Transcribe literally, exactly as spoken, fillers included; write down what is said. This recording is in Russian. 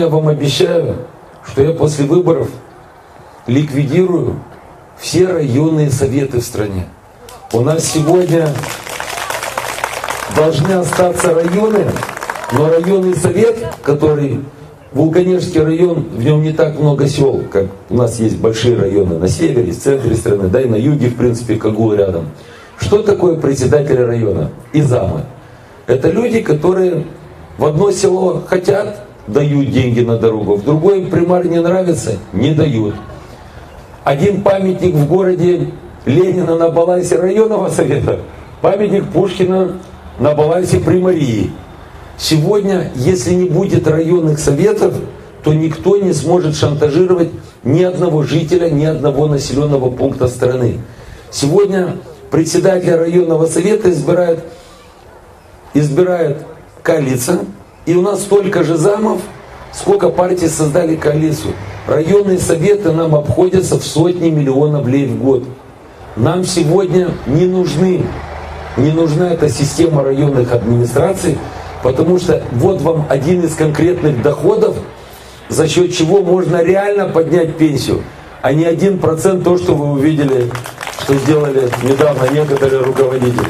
Я вам обещаю, что я после выборов ликвидирую все районные советы в стране. У нас сегодня должны остаться районы, но районный совет, который Вулканешский район, в нем не так много сел, как у нас есть большие районы на севере, в центре страны, да и на юге, в принципе, Кагул рядом. Что такое председатели района и замы? Это люди, которые в одно село хотят, дают деньги на дорогу, в другой им примар не нравится, не дают. Один памятник в городе Ленина на балансе районного совета, памятник Пушкина на балансе примарии. Сегодня, если не будет районных советов, то никто не сможет шантажировать ни одного жителя, ни одного населенного пункта страны. Сегодня председателя районного совета избирает, избирает коалиция. И у нас столько же замов, сколько партий создали коалицию. Районные советы нам обходятся в сотни миллионов лей в год. Нам сегодня не нужны, не нужна эта система районных администраций, потому что вот вам один из конкретных доходов, за счет чего можно реально поднять пенсию, а не один процент то, что вы увидели, что сделали недавно некоторые руководители.